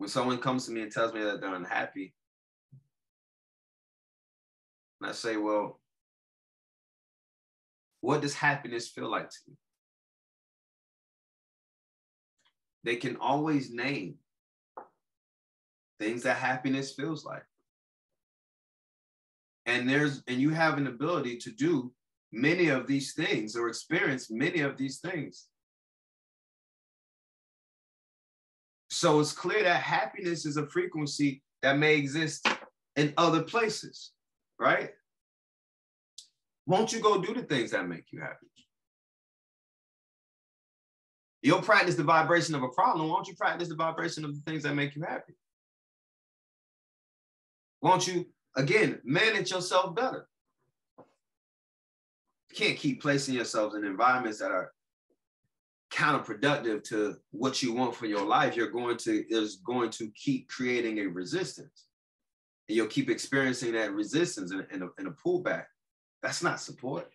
When someone comes to me and tells me that they're unhappy, and I say, well, what does happiness feel like to you? They can always name things that happiness feels like. And you have an ability to do many of these things or experience many of these things. So it's clear that happiness is a frequency that may exist in other places, right? Won't you go do the things that make you happy? You'll practice the vibration of a problem. Won't you practice the vibration of the things that make you happy? Won't you, again, manage yourself better? You can't keep placing yourselves in environments that are counterproductive to what you want for your life. Is going to keep creating a resistance. And you'll keep experiencing that resistance and a pullback. That's not support.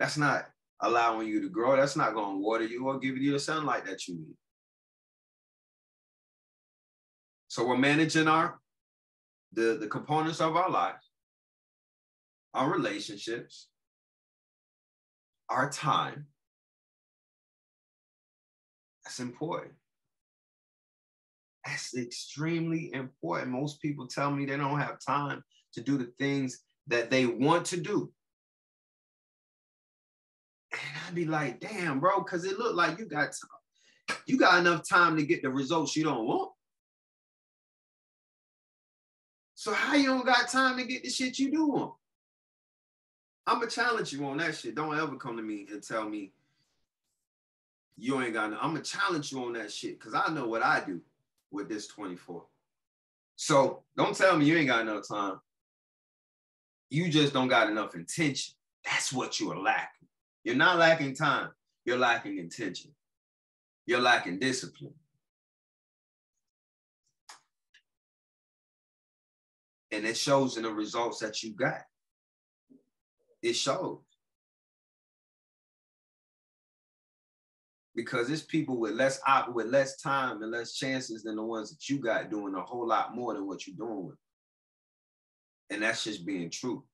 That's not allowing you to grow. That's not going to water you or give you the sunlight that you need. So we're managing the components of our lives, our relationships, our time. That's important. That's extremely important. Most people tell me they don't have time to do the things that they want to do. And I'd be like, damn, bro, because it looked like you got enough time to get the results you don't want. So how you don't got time to get the shit you do want? I'm going to challenge you on that shit. Don't ever come to me and tell me you ain't got no. I'm going to challenge you on that shit because I know what I do with this 24. So don't tell me you ain't got enough time. You just don't got enough intention. That's what you are lacking. You're not lacking time. You're lacking intention. You're lacking discipline. And it shows in the results that you got. It shows. Because it's people with less time and less chances than the ones that you got doing a whole lot more than what you're doing with. And that's just being true.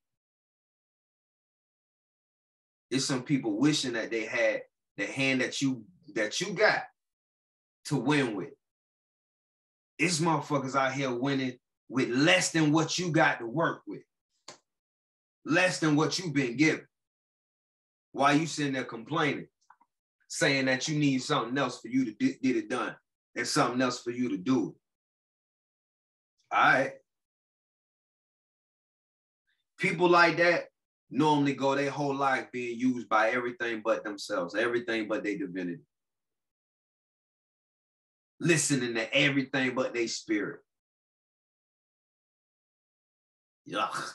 It's some people wishing that they had the hand that you got to win with. It's motherfuckers out here winning with less than what you got to work with. Less than what you've been given. While you sitting there complaining, saying that you need something else for you to get it done and something else for you to do it. All right. People like that normally go their whole life being used by everything but themselves, everything but their divinity. Listening to everything but their spirit. Yuck.